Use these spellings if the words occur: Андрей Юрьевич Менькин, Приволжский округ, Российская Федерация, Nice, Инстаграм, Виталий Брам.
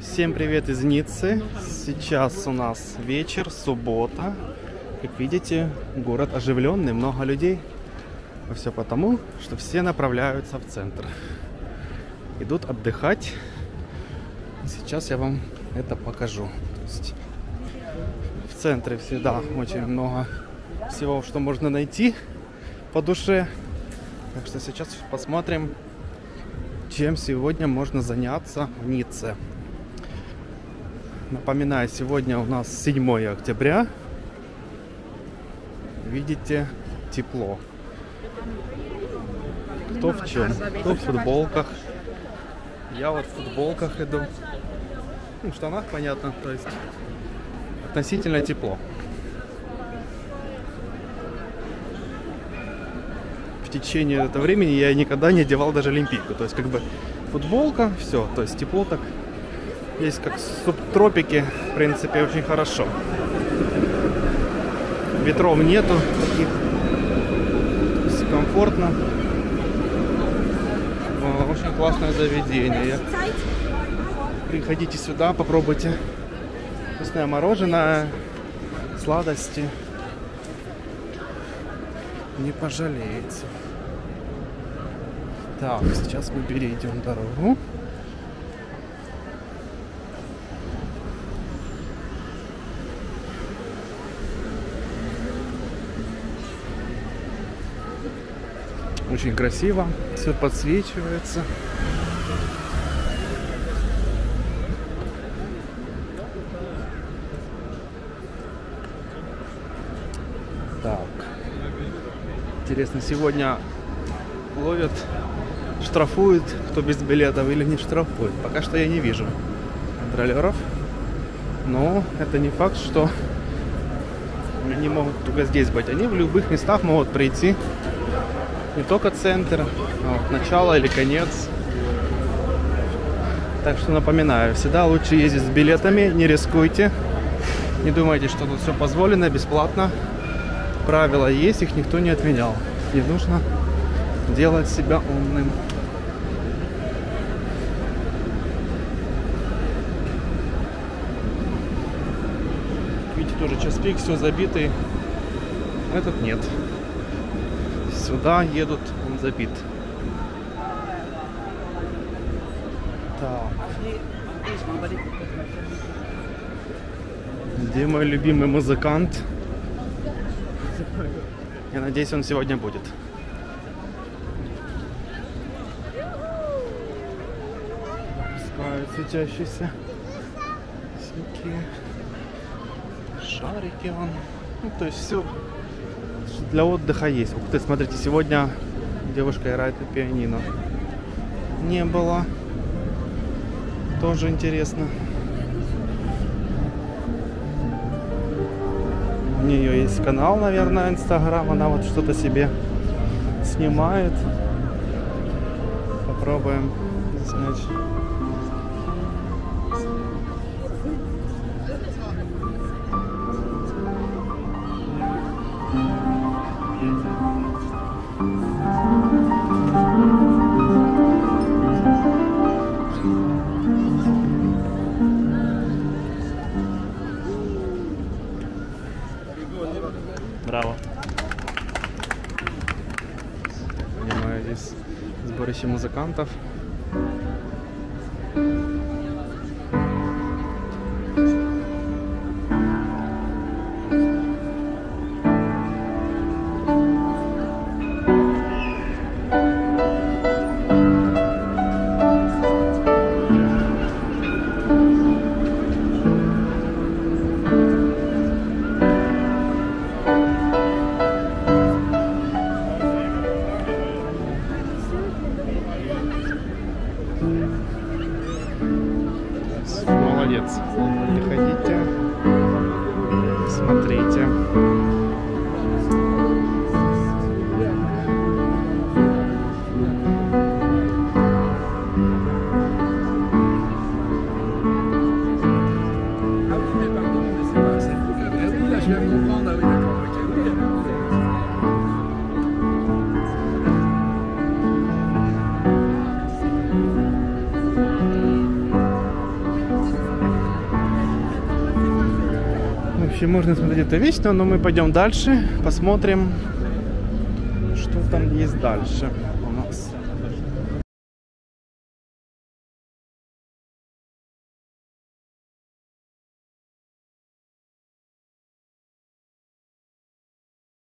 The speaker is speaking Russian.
Всем привет из Ниццы. Сейчас у нас вечер, суббота. Как видите, город оживленный, много людей. Все потому, что все направляются в центр. Идут отдыхать. Сейчас я вам это покажу. В центре всегда очень много всего, что можно найти по душе. Так что сейчас посмотрим, чем сегодня можно заняться в Ницце. Напоминаю, сегодня у нас 7 октября. Видите, тепло. Кто в чем? Кто в футболках. Я вот в футболках иду. Ну, в штанах, понятно, то есть относительно тепло. В течение этого времени я никогда не одевал даже олимпийку. То есть как бы футболка, все, то есть тепло так. Здесь как субтропики, в принципе, очень хорошо. Ветров нету таких. Все комфортно. Очень классное заведение. Приходите сюда, попробуйте. Вкусное мороженое, сладости. Не пожалеете. Так, сейчас мы перейдем дорогу. Очень красиво, все подсвечивается. Так, интересно, сегодня ловят, штрафуют, кто без билетов или не штрафуют. Пока что я не вижу контролеров, но это не факт, что они могут только здесь быть. Они в любых местах могут прийти. Не только центр, а вот начало или конец. Так что напоминаю, всегда лучше ездить с билетами, не рискуйте. Не думайте, что тут все позволено, бесплатно. Правила есть, их никто не отменял. Не нужно делать себя умным. Видите, тоже час пик, все забитый. Этот нет. Сюда едут, он забит. Так. Где мой любимый музыкант? Я надеюсь, он сегодня будет. Пускают светящиеся всякие шарики вон. Ну, то есть все для отдыха есть. Ух ты, смотрите, сегодня девушка играет на пианино. Не было. Тоже интересно. У нее есть канал, наверное, Инстаграм. Она вот что-то себе снимает. Попробуем снять. Браво. Понимаю, здесь сборище музыкантов. Молодец. Приходите, смотрите. общем, можно смотреть это вечно, но мы пойдем дальше, посмотрим, что там есть дальше у нас.